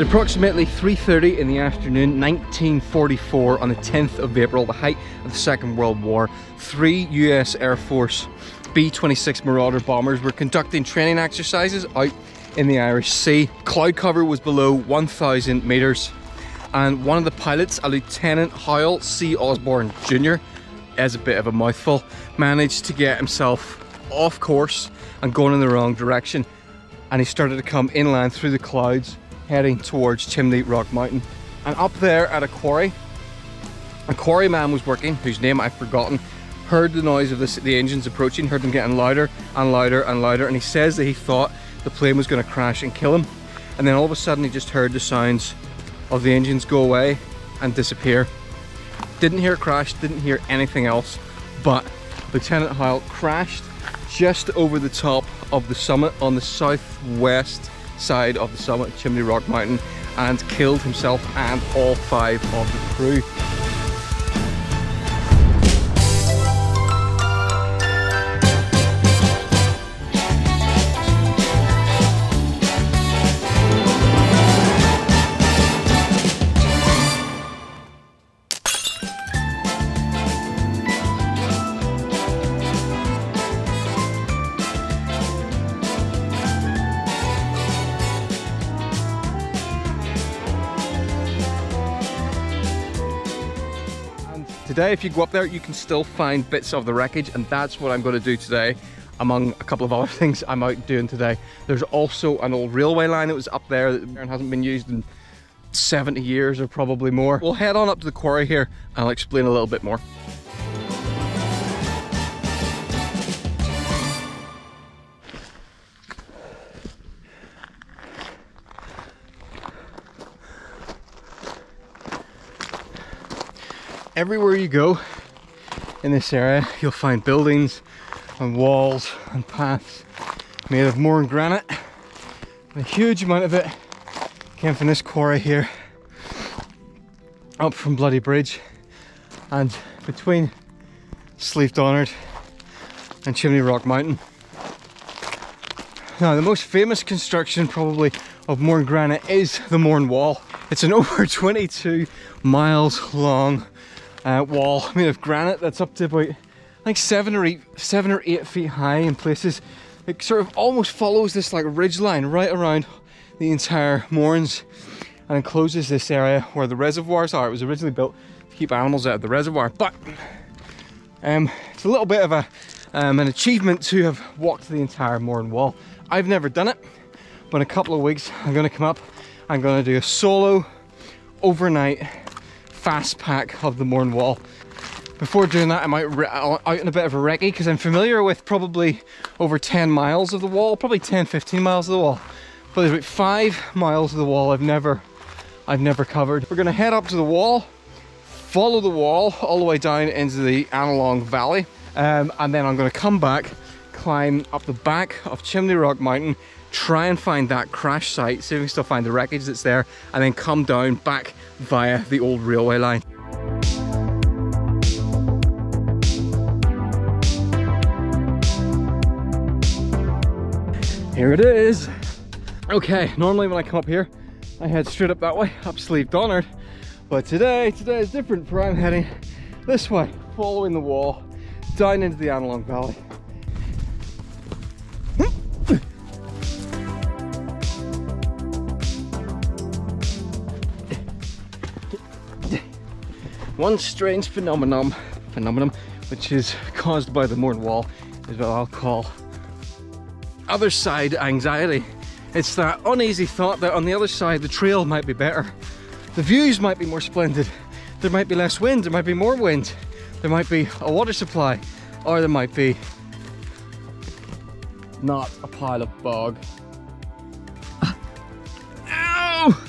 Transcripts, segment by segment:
At approximately 3:30 in the afternoon, 1944, on the 10th of April, the height of the Second World War, 3 US Air Force B-26 Marauder bombers were conducting training exercises out in the Irish Sea. Cloud cover was below 1,000 meters, and one of the pilots, a Lieutenant Howell C. Osborne Jr., as a bit of a mouthful, managed to get himself off course and going in the wrong direction, and he started to come inland through the clouds, heading towards Chimney Rock Mountain. And up there at a quarryman was working, whose name I've forgotten, heard the noise of the engines approaching, heard them getting louder and louder and louder, and he says that he thought the plane was going to crash and kill him. And then all of a sudden he just heard the sounds of the engines go away and disappear. Didn't hear a crash, didn't hear anything else, but Lieutenant Heil crashed just over the top of the summit, on the southwest side of the summit, Chimney Rock Mountain, and killed himself and all 5 of the crew. Today, if you go up there, you can still find bits of the wreckage, and that's what I'm going to do today, among a couple of other things I'm out doing today. There's also an old railway line that was up there that hasn't been used in 70 years or probably more. We'll head on up to the quarry here and I'll explain a little bit more. Everywhere you go in this area, you'll find buildings and walls and paths made of Mourne granite. And a huge amount of it came from this quarry here, up from Bloody Bridge, and between Slieve Donard and Chimney Rock Mountain. Now, the most famous construction probably of Mourne granite is the Mourne Wall. It's an over 22 miles long wall made of granite that's up to about, I think, 7 or 8 feet high in places. It sort of almost follows this like ridge line right around the entire Mournes and encloses this area where the reservoirs are. It was originally built to keep animals out of the reservoir, but it's a little bit of an achievement to have walked the entire Mourne Wall. I've never done it, but in a couple of weeks I'm going to come up. I'm going to do a solo overnight fast pack of the Mourne Wall. Before doing that, I'm out in a bit of a recce because I'm familiar with probably over 10 miles of the wall, probably 10-15 miles of the wall, but there's about 5 miles of the wall I've never covered. We're going to head up to the wall, follow the wall all the way down into the Annalong Valley, and then I'm going to come back, climb up the back of Chimney Rock Mountain, try and find that crash site, see if we can still find the wreckage that's there, and then come down back via the old railway line. Here it is. Okay, normally when I come up here, I head straight up that way, up Slieve Donard, but today is different, for I'm heading this way, following the wall, down into the Annalong Valley. One strange phenomenon which is caused by the Mourne Wall is what I'll call other side anxiety. It's that uneasy thought that on the other side the trail might be better, the views might be more splendid, there might be less wind, there might be more wind, there might be a water supply, or there might be not a pile of bog. Ow!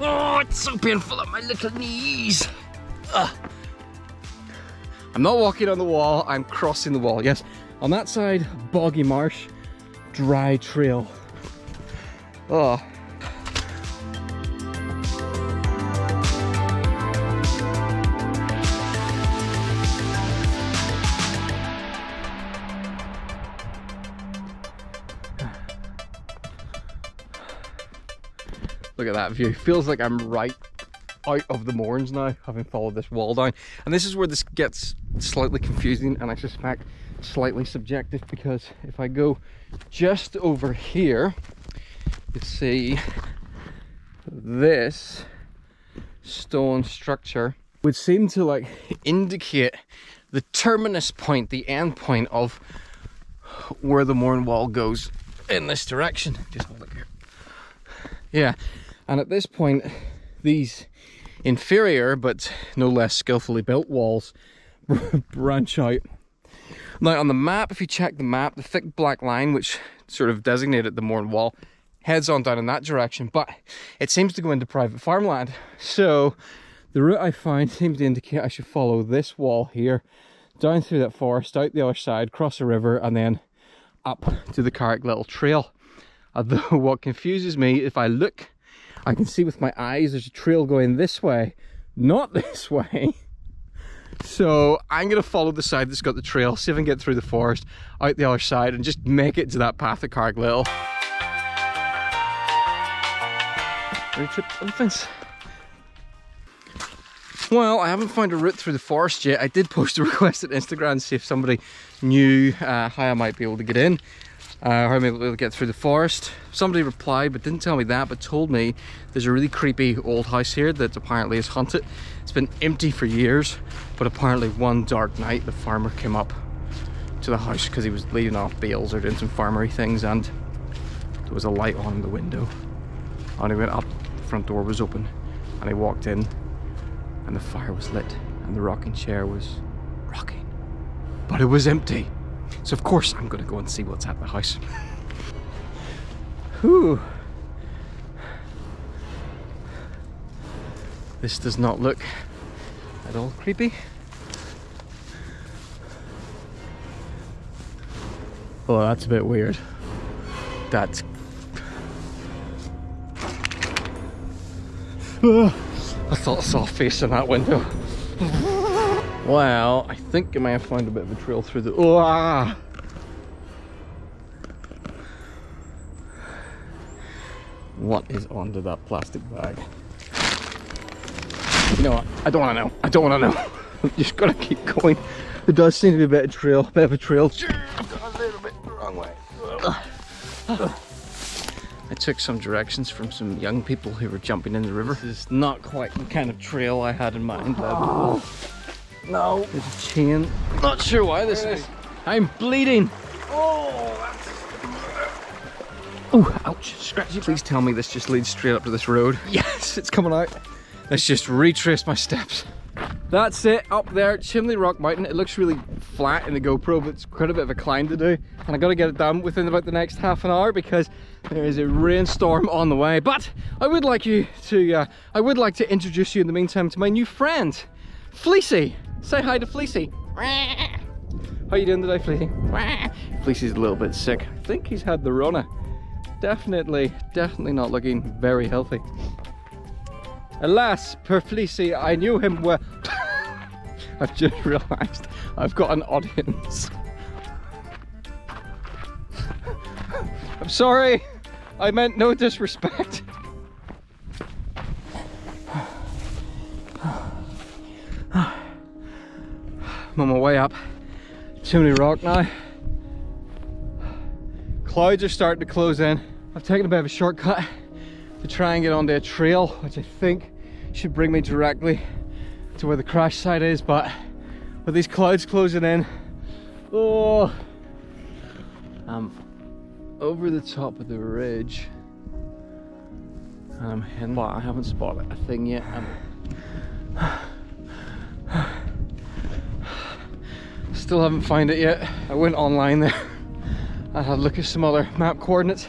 Oh, it's so painful at my little knees. I'm not walking on the wall, I'm crossing the wall. Yes, on that side, boggy marsh, dry trail. Oh. Look at that view. Feels like I'm right out of the Mournes now, having followed this wall down. And this is where this gets slightly confusing, and I suspect slightly subjective, because if I go just over here, you see this stone structure would seem to like indicate the terminus point, the end point of where the Mourne Wall goes in this direction. Just hold it here. Yeah, and at this point, these inferior but no less skillfully built walls branch out. Now on the map, if you check the map, the thick black line which sort of designated the Mourne Wall heads on down in that direction, but it seems to go into private farmland. So the route I find seems to indicate I should follow this wall here, down through that forest, out the other side, cross a river, and then up to the Carrick Little Trail. Although what confuses me, if I look, I can see with my eyes there's a trail going this way, not this way. So I'm going to follow the side that's got the trail, see if I can get through the forest, out the other side, and just make it to that path at Carrick Little. Well, I haven't found a route through the forest yet. I did post a request at Instagram to see if somebody knew how I might be able to get in. How I'm able to get through the forest. Somebody replied but didn't tell me that, but told me there's a really creepy old house here that apparently is haunted. It's been empty for years, but apparently one dark night the farmer came up to the house because he was leaving off bales or doing some farmery things, and there was a light on in the window, and he went up, the front door was open, and he walked in, and the fire was lit, and the rocking chair was rocking, but it was empty. So of course I'm going to go and see what's at the house. Whew. This does not look at all creepy. Oh, that's a bit weird. That's... I thought I saw a face in that window. Well, I think I may have found a bit of a trail through the... Oh, ah. What is under that plastic bag? You know what? I don't want to know. I don't want to know. I'm just going to keep going. There does seem to be a bit of trail. A bit of a trail. I've gone a little bit the wrong way. I took some directions from some young people who were jumping in the river. This is not quite the kind of trail I had in mind. Oh. No. There's a chain. Not sure why this is. I'm bleeding. Oh, that's... Oh, ouch. Scratchy. Please tell me this just leads straight up to this road. Yes, it's coming out. Let's just retrace my steps. That's it, up there, Chimney Rock Mountain. It looks really flat in the GoPro, but it's quite a bit of a climb to do. And I got to get it done within about the next half an hour because there is a rainstorm on the way. But I would like you to, I would like to introduce you in the meantime to my new friend, Fleecy. Say hi to Fleecy. How you doing today, Fleecy? Fleecy's a little bit sick. I think he's had the Rona. Definitely not looking very healthy. Alas, per Fleecy, I knew him well. I've just realised I've got an audience. I'm sorry. I meant no disrespect. I'm on my way up Chimney Rock now. Clouds are starting to close in. I've taken a bit of a shortcut to try and get onto a trail, which I think should bring me directly to where the crash site is, but with these clouds closing in, oh, I'm over the top of the ridge and I'm heading, but I haven't spotted a thing yet. Still haven't found it yet. I went online there and had a look at some other map coordinates.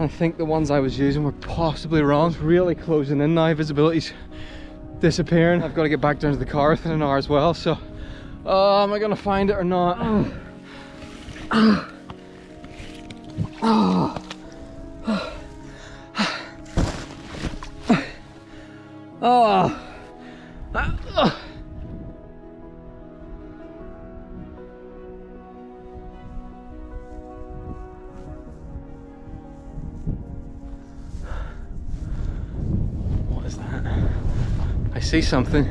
I think the ones I was using were possibly wrong. It's really closing in now. Visibility's disappearing. I've got to get back down to the car within an hour as well. So, am I going to find it or not? see something.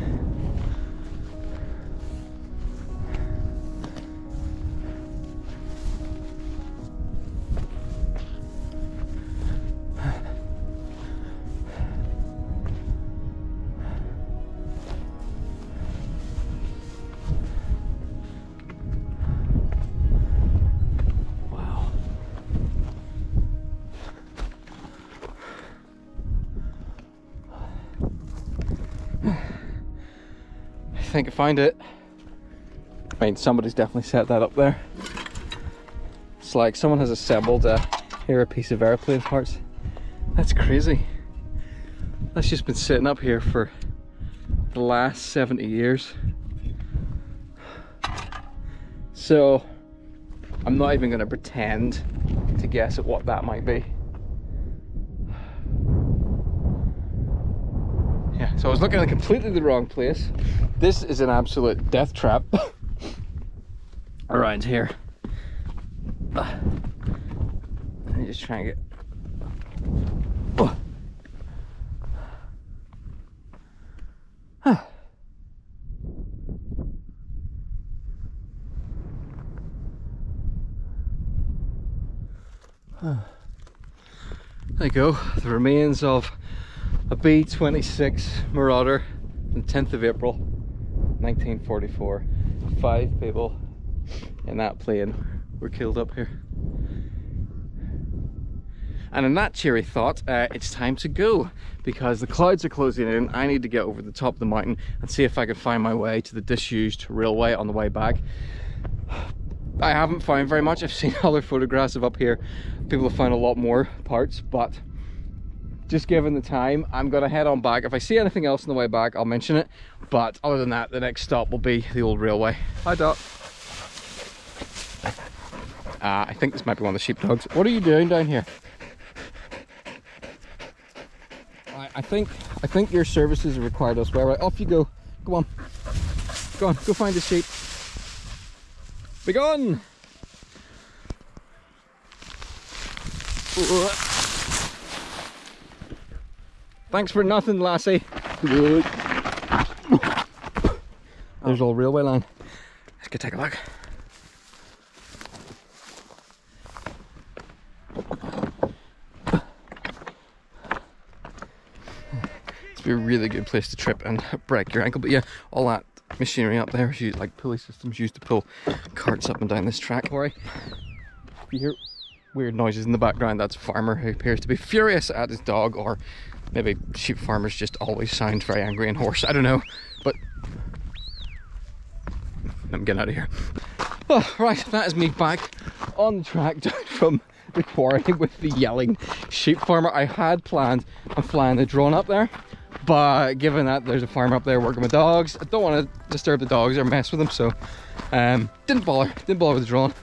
I think I find it. I mean, somebody's definitely set that up there. It's like someone has assembled a piece of airplane parts. That's crazy. That's just been sitting up here for the last 70 years. So I'm not even going to pretend to guess at what that might be. Yeah, so I was looking in completely the wrong place. This is an absolute death trap around here. I'm just trying to get... Huh. Huh. There you go, the remains of a B-26 Marauder on the 10th of April. 1944, 5 people in that plane were killed up here. And in that cheery thought, it's time to go because the clouds are closing in. I need to get over the top of the mountain and see if I can find my way to the disused railway on the way back. I haven't found very much. I've seen other photographs of up here. People have found a lot more parts, but just given the time, I'm gonna head on back. If I see anything else on the way back, I'll mention it. But other than that, the next stop will be the old railway. Hi, Dot. I think this might be one of the sheepdogs. What are you doing down here? I think your services are required elsewhere. Right, off you go. Go on. Go on, go find the sheep. Be gone! Thanks for nothing, lassie. Good. There's old railway line. Let's go take a look. It's be a really good place to trip and break your ankle. But yeah, all that machinery up there is used, like pulley systems used to pull carts up and down this track. Sorry. You hear weird noises in the background. That's a farmer who appears to be furious at his dog, or maybe sheep farmers just always sound very angry and hoarse. I don't know, but I'm getting out of here. Oh, right, that is me back on the track down from the quarry with the yelling sheep farmer. I had planned on flying the drone up there, but given that there's a farmer up there working with dogs, I don't want to disturb the dogs or mess with them, so didn't bother with the drone.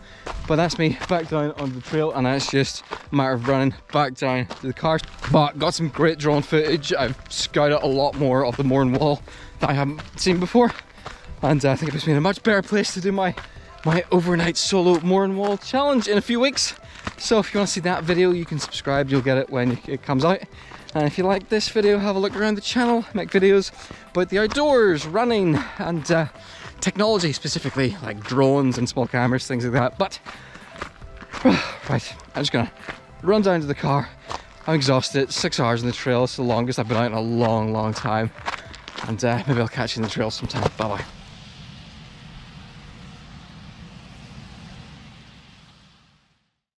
But that's me back down on the trail, and that's just a matter of running back down to the car. But got some great drone footage. I've scouted a lot more of the Mourne Wall that I haven't seen before, and I think it puts me in a much better place to do my overnight solo Mourne Wall challenge in a few weeks. So if you want to see that video, you can subscribe. You'll get it when it comes out. And if you like this video, have a look around the channel. I make videos about the outdoors, running, and technology, specifically like drones and small cameras, things like that. But right, I'm just gonna run down to the car. I'm exhausted. 6 hours on the trail. It's the longest I've been out in a long time, and maybe I'll catch you in the trail sometime. Bye bye.